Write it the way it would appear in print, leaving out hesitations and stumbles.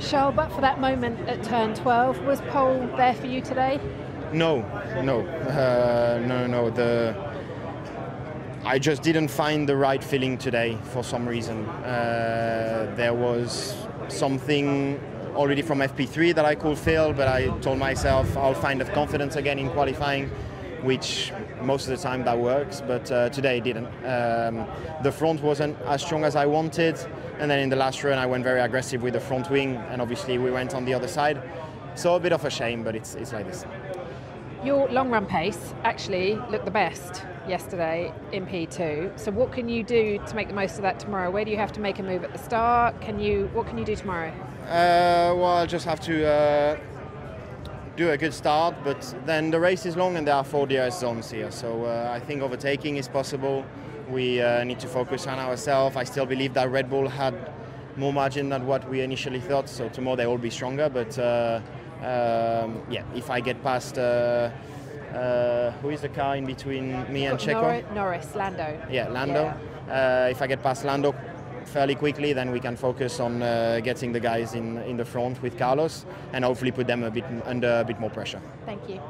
Charles, but for that moment at turn 12, was Paul there for you today? No. I just didn't find the right feeling today for some reason. There was something already from FP3 that I could feel, but I told myself I'll find that confidence again in qualifying, which most of the time that works, but today it didn't. The front wasn't as strong as I wanted, and then in the last run I went very aggressive with the front wing, and obviously we went on the other side. So a bit of a shame, but it's like this. Your long run pace actually looked the best yesterday in P2. So what can you do to make the most of that tomorrow? Where do you have to make a move at the start? What can you do tomorrow? Well, I'll just have to do a good start, but then the race is long and there are 4 DRS zones here. So I think overtaking is possible. We need to focus on ourselves. I still believe that Red Bull had more margin than what we initially thought. So tomorrow they will be stronger, but yeah, if I get past who is the car in between me and Checo? Norris, Lando. Yeah, Lando. Yeah. If I get past Lando fairly quickly, then we can focus on getting the guys in the front with Carlos and hopefully put them under a bit more pressure. Thank you.